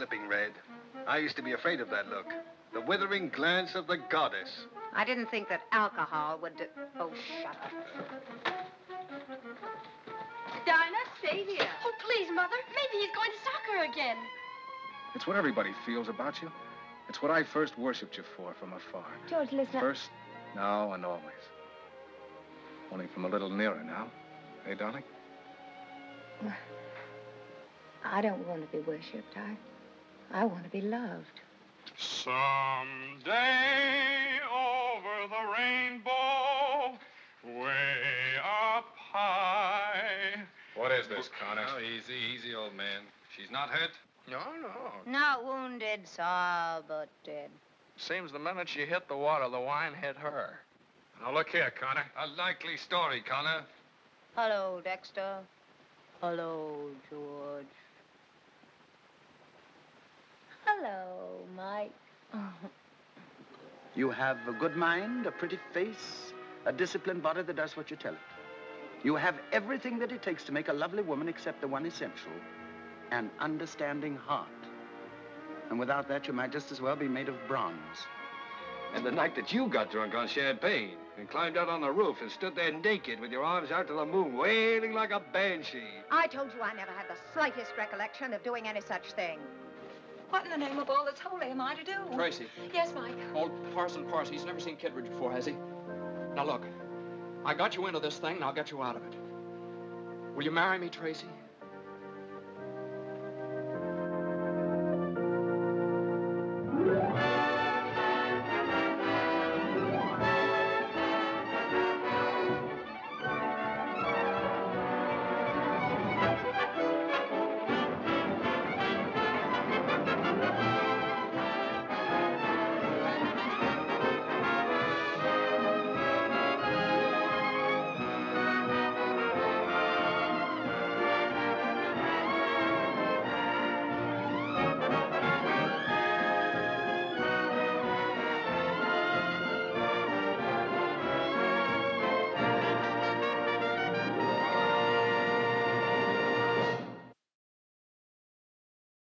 slipping red. I used to be afraid of that look. The withering glance of the goddess. I didn't think that alcohol would do... Oh, shut up. Dinah, stay here. Oh, please, Mother. Maybe he's going to soccer again. It's what everybody feels about you. It's what I first worshipped you for from afar. George, listen. First, now, and always. Only from a little nearer now. Hey, darling? I don't want to be worshipped. I want to be loved. Someday over the rainbow, way up high. What is this, Connor? Oh, easy, easy, old man. She's not hurt? No, no. Not wounded, sore, but dead. Seems the minute she hit the water, the wine hit her. Now, look here, Connor. A likely story, Connor. Hello, Dexter. Hello, George. Hello, Mike. You have a good mind, a pretty face, a disciplined body that does what you tell it. You have everything that it takes to make a lovely woman except the one essential, an understanding heart. And without that, you might just as well be made of bronze. And the night that you got drunk on champagne and climbed out on the roof and stood there naked with your arms out to the moon, wailing like a banshee. I told you I never had the slightest recollection of doing any such thing. What in the name of all that's holy am I to do? Tracy. Yes, Mike. Old Parson. He's never seen Kidridge before, has he? Now, look. I got you into this thing, and I'll get you out of it. Will you marry me, Tracy?